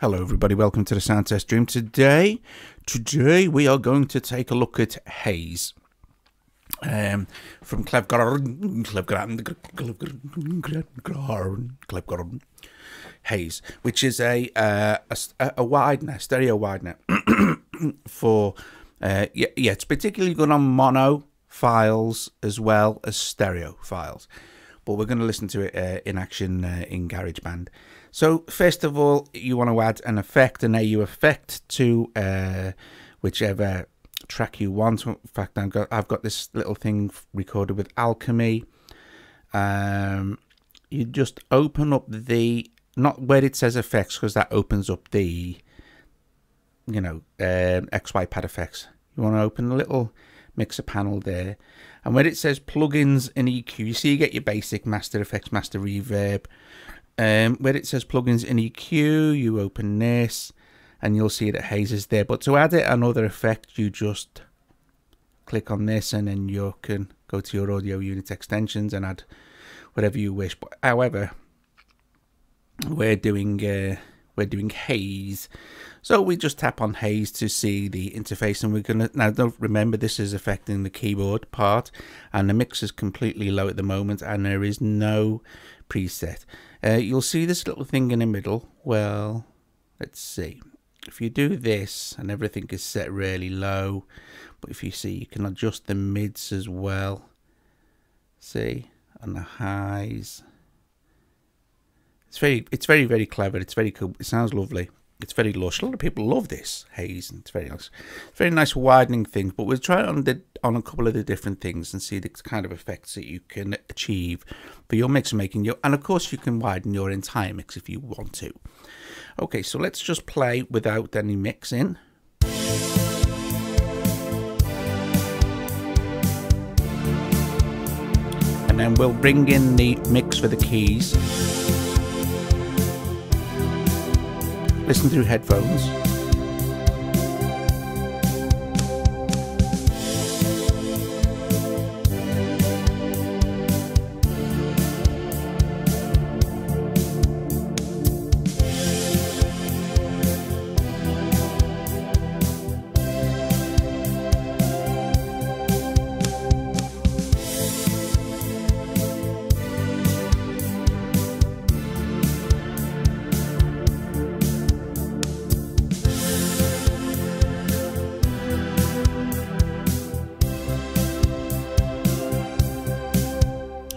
Hello everybody, welcome to the sound test room. Today we are going to take a look at Haaze from Klevgrand, Haaze, which is a wide net, stereo wide net for yeah, it's particularly good on mono files as well as stereo files. But we're going to listen to it in action in GarageBand. So first of all, you want to add an effect, an AU effect to whichever track you want. In fact, I've got this little thing recorded with Alchemy. You just open up the, not where it says effects, because that opens up the, you know, XY pad effects. You want to open a little mixer panel there, and when it says plugins and EQ, you see you get your basic master effects, master reverb. Where it says plugins and EQ, you open this and you'll see that Haaze is there. But to add it another effect, you just click on this and then you can go to your audio unit extensions and add whatever you wish. But however, we're doing Haaze, so we just tap on Haaze to see the interface, and we're gonna, now don't, remember this is affecting the keyboard part, and the mix is completely low at the moment and there is no preset. You'll see this little thing in the middle. Well, let's see, if you do this and everything is set really low, but if you see, you can adjust the mids as well, see, and the highs. It's very clever. It's very cool. It sounds lovely. It's very lush. A lot of people love this Haaze, and it's very nice. It's very nice widening things. But we'll try it on a couple of the different things and see the kind of effects that you can achieve for your mix making. And of course, you can widen your entire mix if you want to. Okay, so let's just play without any mixing. And then we'll bring in the mix for the keys. Listen through headphones.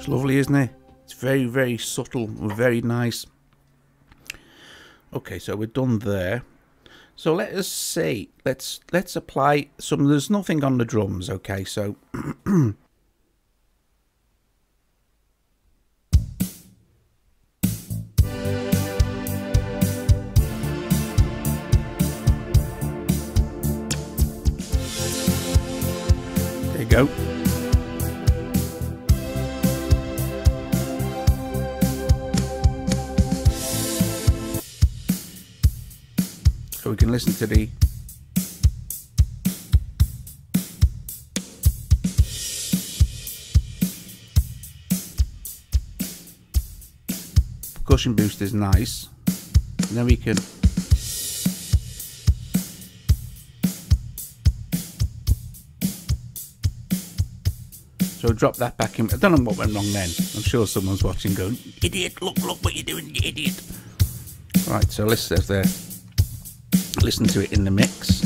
Lovely, isn't it? It's very subtle, very nice. Okay, so we're done there. So let us see, let's apply some, there's nothing on the drums. Okay, so there you go. So we can listen to the percussion boost is nice. And then we can drop that back in. I don't know what went wrong then. I'm sure someone's watching going, idiot, look what you're doing, you idiot. Right, so let's start there. Listen to it in the mix.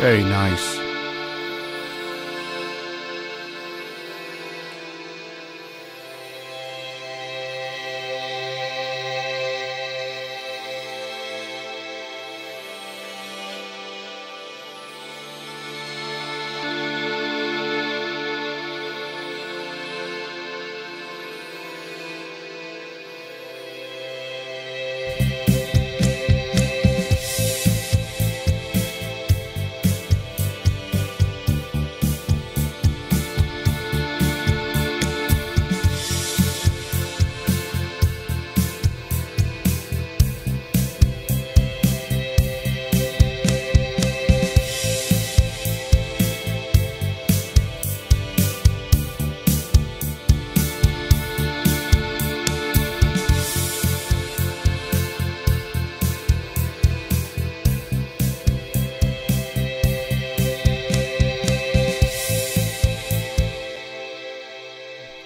Very nice.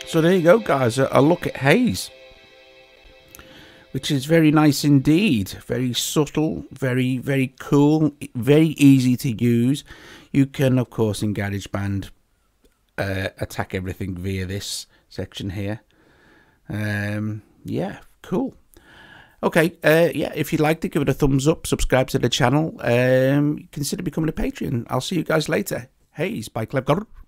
So there you go, guys, a look at Haaze, which is very nice indeed. Very subtle, very cool, very easy to use. You can, of course, in GarageBand attack everything via this section here. Yeah, cool. Okay, yeah, if you'd like to give it a thumbs up, subscribe to the channel, consider becoming a Patreon. I'll see you guys later. Haaze by Klevgrand.